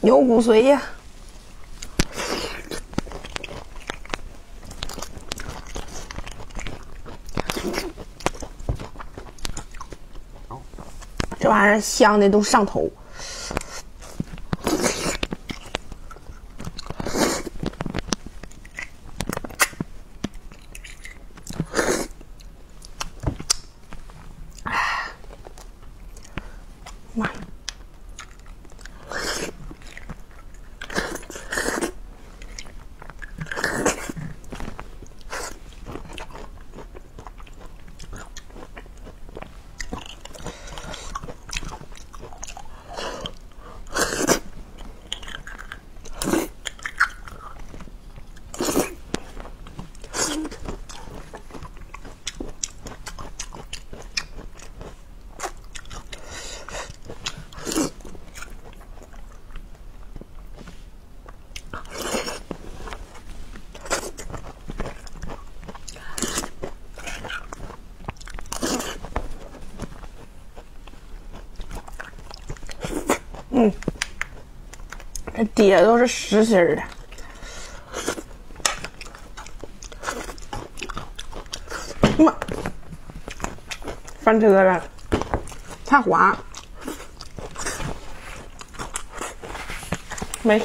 牛骨髓液。 这玩意儿香的都上头，哎，妈呀！这底下都是实心的。 妈，翻车了，太滑，没。